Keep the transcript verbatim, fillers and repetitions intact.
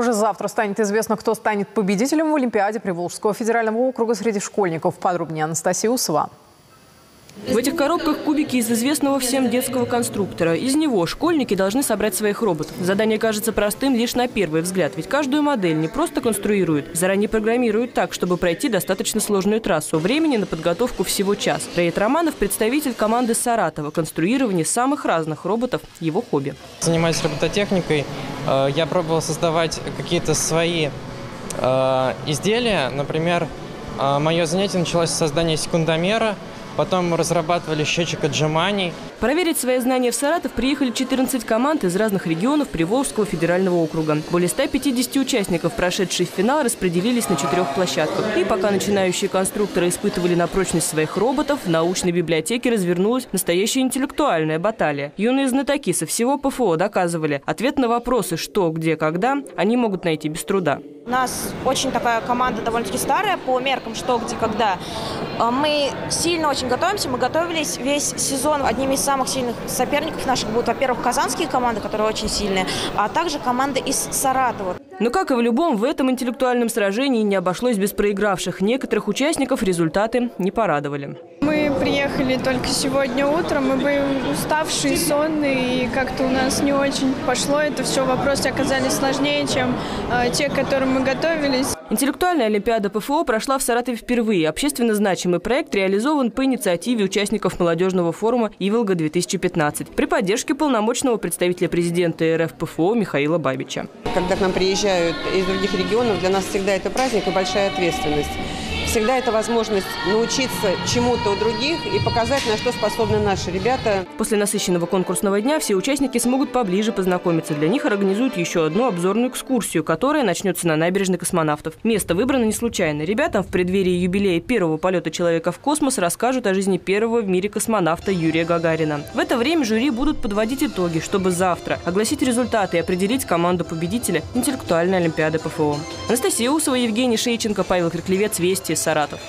Уже завтра станет известно, кто станет победителем в Олимпиаде Приволжского федерального округа среди школьников. Подробнее Анастасия Усова. В этих коробках кубики из известного всем детского конструктора. Из него школьники должны собрать своих роботов. Задание кажется простым лишь на первый взгляд, ведь каждую модель не просто конструируют, заранее программируют так, чтобы пройти достаточно сложную трассу. Времени на подготовку всего час. Ред Романов – представитель команды Саратова. Конструирование самых разных роботов – его хобби. Занимаюсь робототехникой. Я пробовал создавать какие-то свои изделия. Например, мое занятие началось с создания секундомера. Потом разрабатывали счетчик отжиманий. Проверить свои знания в Саратов приехали четырнадцать команд из разных регионов Приволжского федерального округа. Более ста пятидесяти участников, прошедшие в финал, распределились на четырех площадках. И пока начинающие конструкторы испытывали на прочность своих роботов, в научной библиотеке развернулась настоящая интеллектуальная баталия. Юные знатоки со всего ПФО доказывали, ответ на вопросы «что, где, когда» они могут найти без труда. У нас очень такая команда довольно-таки старая по меркам «что, где, когда». Мы сильно очень готовимся. Мы готовились весь сезон. Одними из самых сильных соперников наших будут, во-первых, казанские команды, которые очень сильные, а также команды из Саратова. Но, как и в любом, в этом интеллектуальном сражении не обошлось без проигравших. Некоторых участников результаты не порадовали. Мы приехали только сегодня утром. Мы были уставшие, сонные, и как-то у нас не очень пошло. Это все вопросы оказались сложнее, чем э, те, к которым мы готовились. Интеллектуальная олимпиада ПФО прошла в Саратове впервые. Общественно значимый проект реализован по инициативе участников молодежного форума «Иволга две тысячи пятнадцать» при поддержке полномочного представителя президента РФ ПФО Михаила Бабича. Когда к нам приезжают из других регионов, для нас всегда это праздник и большая ответственность. Всегда это возможность научиться чему-то у других и показать, на что способны наши ребята. После насыщенного конкурсного дня все участники смогут поближе познакомиться. Для них организуют еще одну обзорную экскурсию, которая начнется на набережной космонавтов. Место выбрано не случайно. Ребятам в преддверии юбилея первого полета человека в космос расскажут о жизни первого в мире космонавта Юрия Гагарина. В это время жюри будут подводить итоги, чтобы завтра огласить результаты и определить команду победителя интеллектуальной олимпиады ПФО. Анастасия Усова, Евгений Шейченко, Павел Криклевец, Вести, Саратов.